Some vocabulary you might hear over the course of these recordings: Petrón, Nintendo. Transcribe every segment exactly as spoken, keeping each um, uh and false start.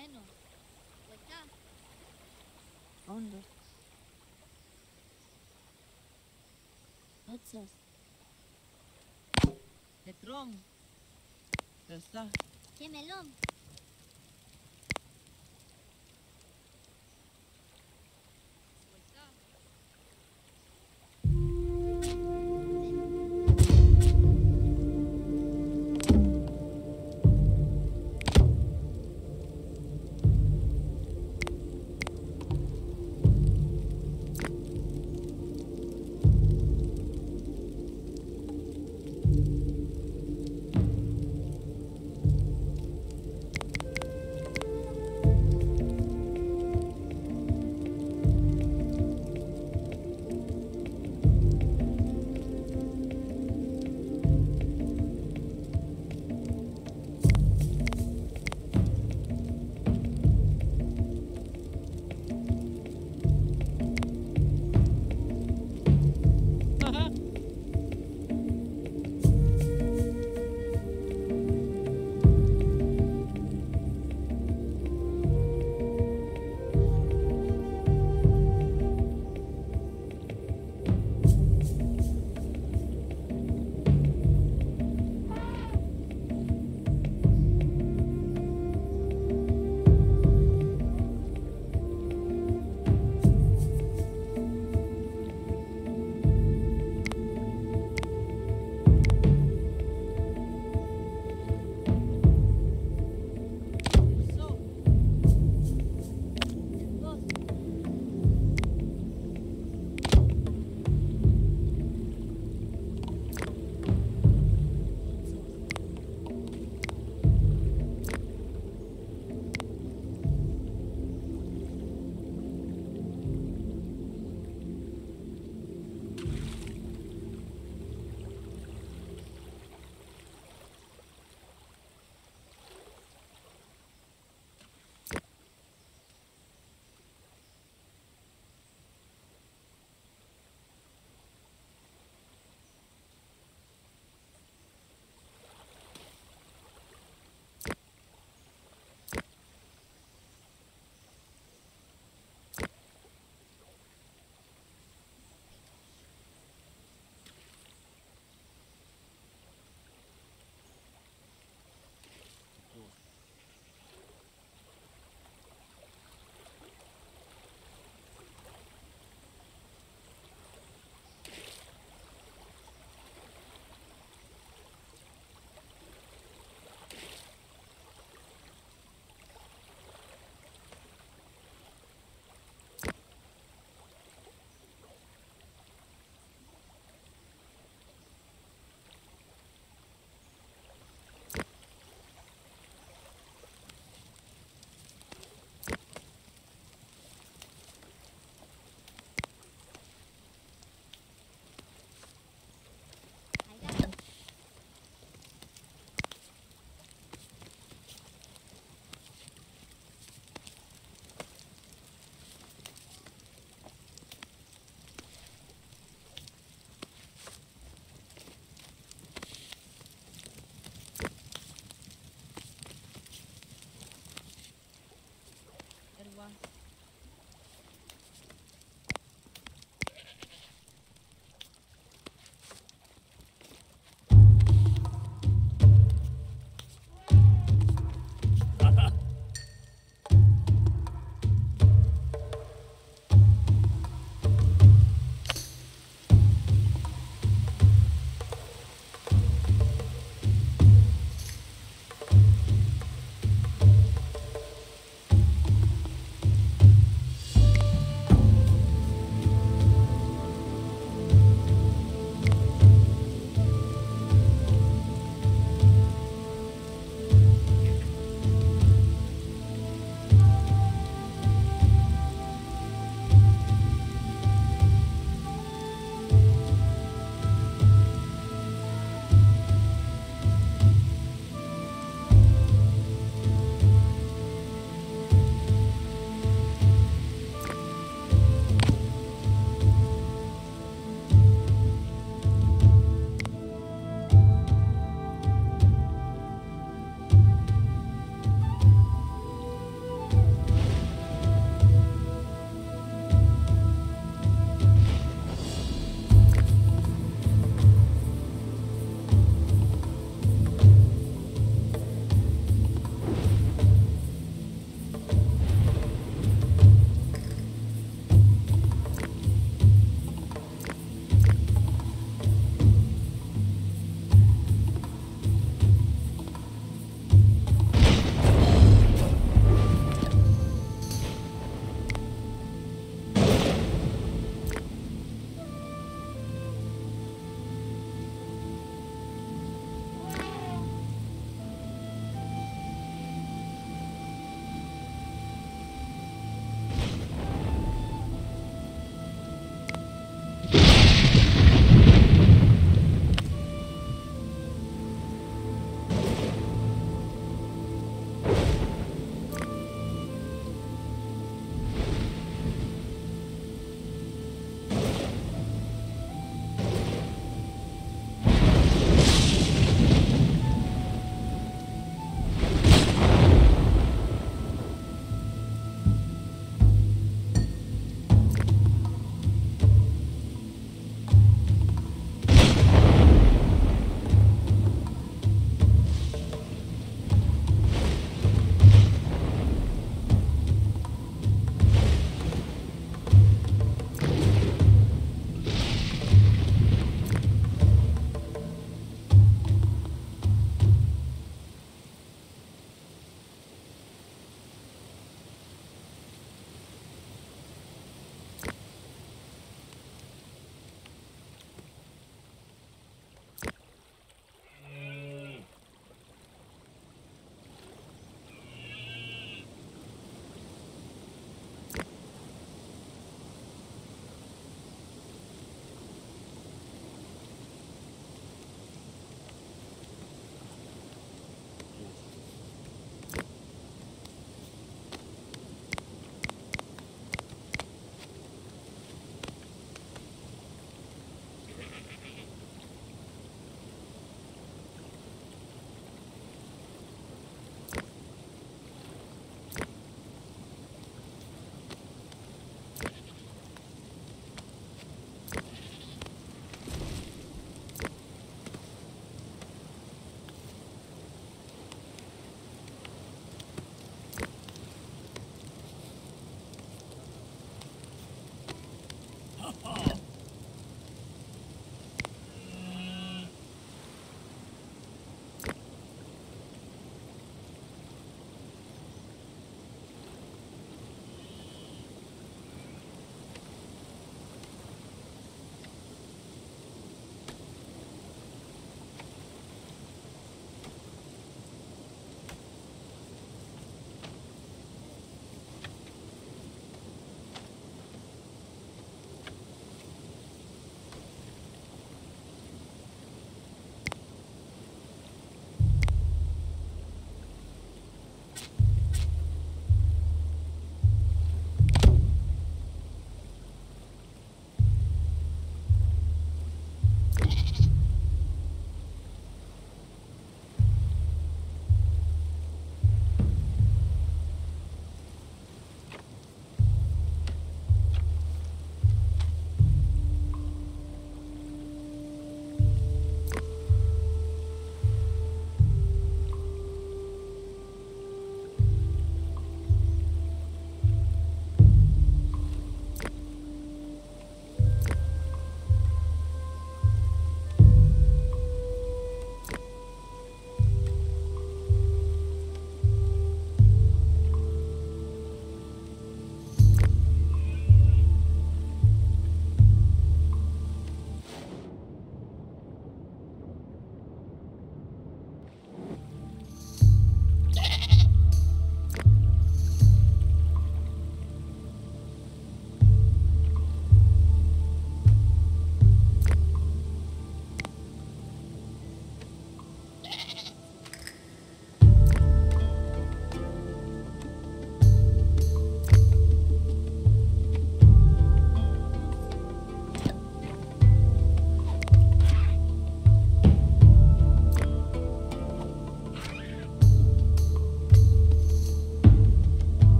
terreno. Pues ya. Hondo. Otsas. Petrón. Ya está. ¡Qué melón!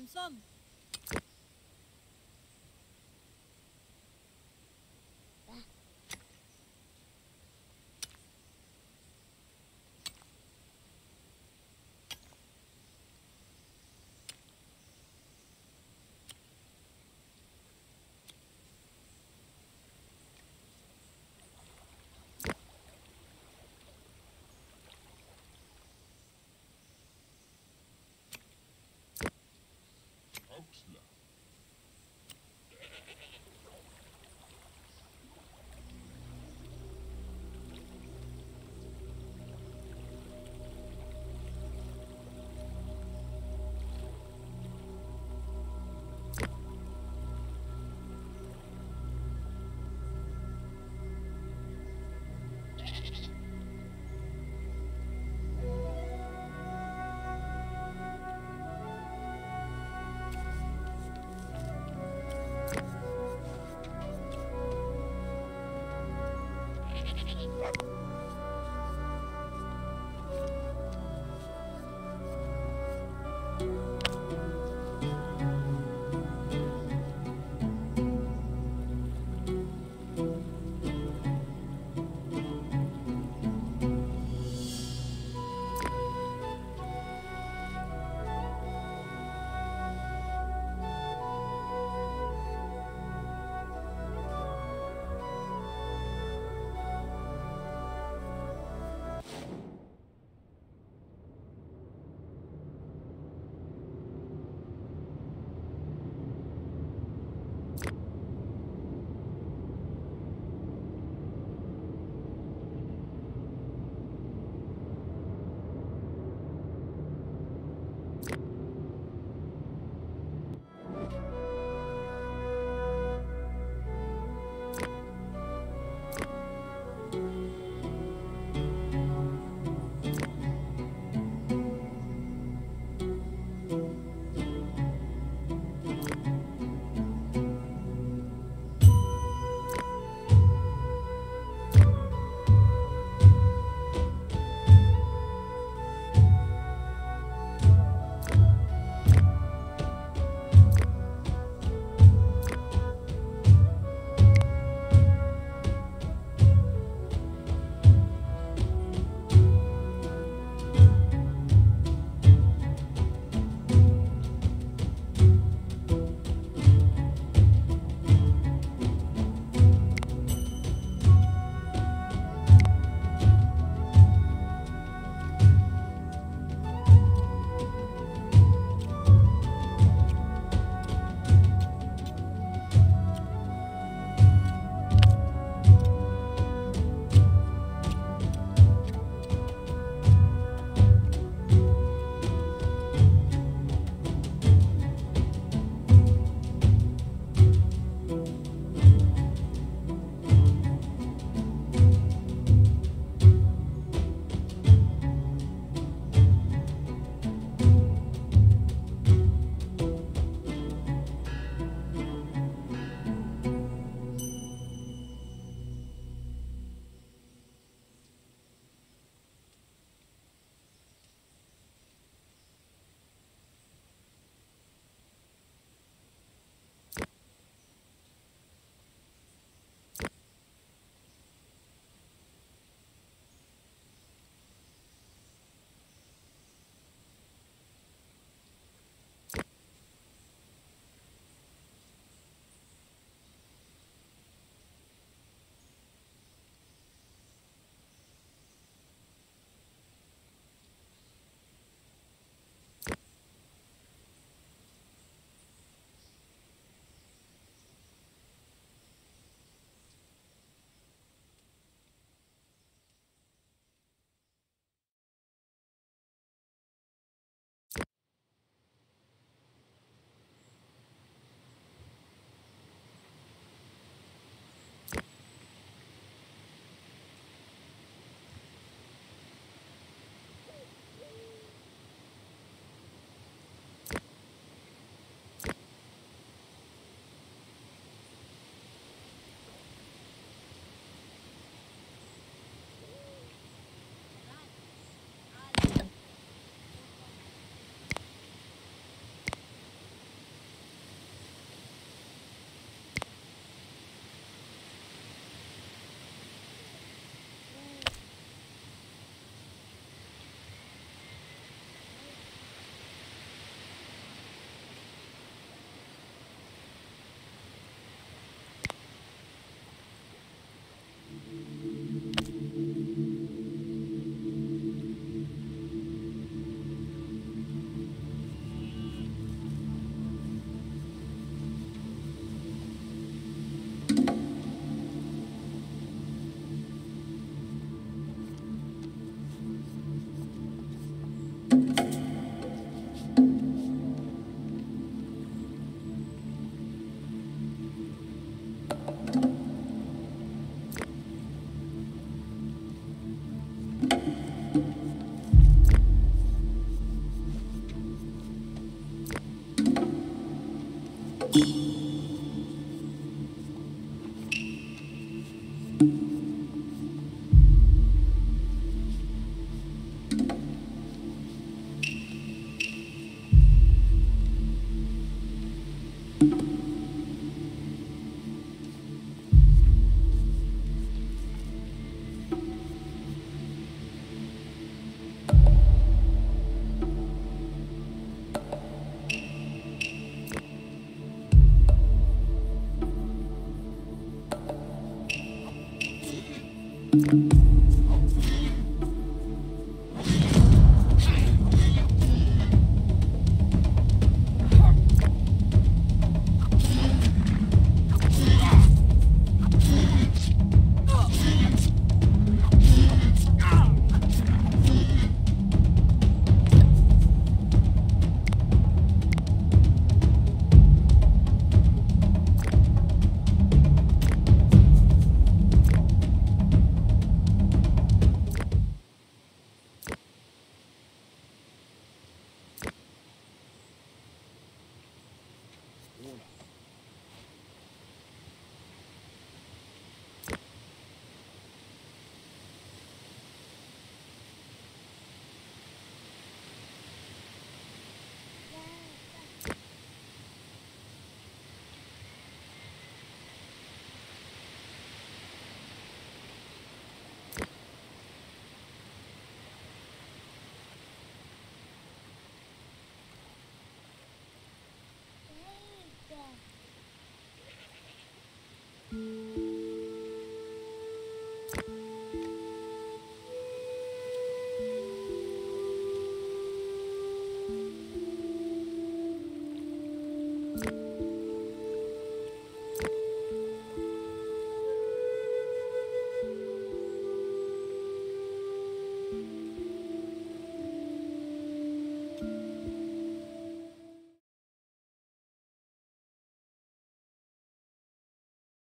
and some.